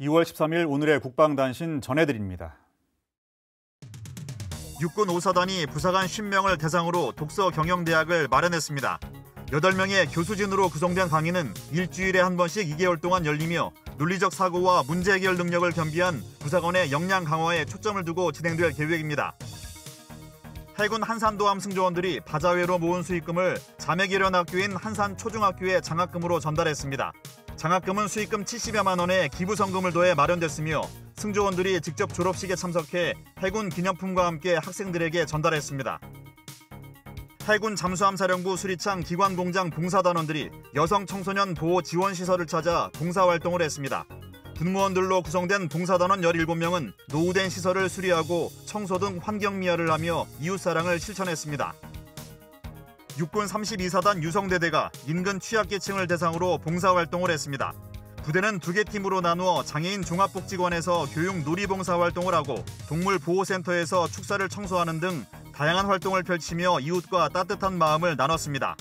2월 13일 오늘의 국방단신 전해드립니다. 육군 5사단이 부사관 10명을 대상으로 독서 경영대학을 마련했습니다. 8명의 교수진으로 구성된 강의는 일주일에 한 번씩 2개월 동안 열리며 논리적 사고와 문제 해결 능력을 겸비한 부사관의 역량 강화에 초점을 두고 진행될 계획입니다. 해군 한산도함 승조원들이 바자회로 모은 수익금을 자매결연학교인 한산초중학교에 장학금으로 전달했습니다. 장학금은 수익금 70여만 원에 기부성금을 더해 마련됐으며 승조원들이 직접 졸업식에 참석해 해군 기념품과 함께 학생들에게 전달했습니다. 해군 잠수함사령부 수리창 기관공장 봉사단원들이 여성 청소년 보호 지원시설을 찾아 봉사활동을 했습니다. 군무원들로 구성된 봉사단원 17명은 노후된 시설을 수리하고 청소 등 환경미화를 하며 이웃사랑을 실천했습니다. 육군 32사단 유성대대가 인근 취약계층을 대상으로 봉사활동을 했습니다. 부대는 2개 팀으로 나누어 장애인 종합복지관에서 교육 놀이봉사활동을 하고 동물보호센터에서 축사를 청소하는 등 다양한 활동을 펼치며 이웃과 따뜻한 마음을 나눴습니다.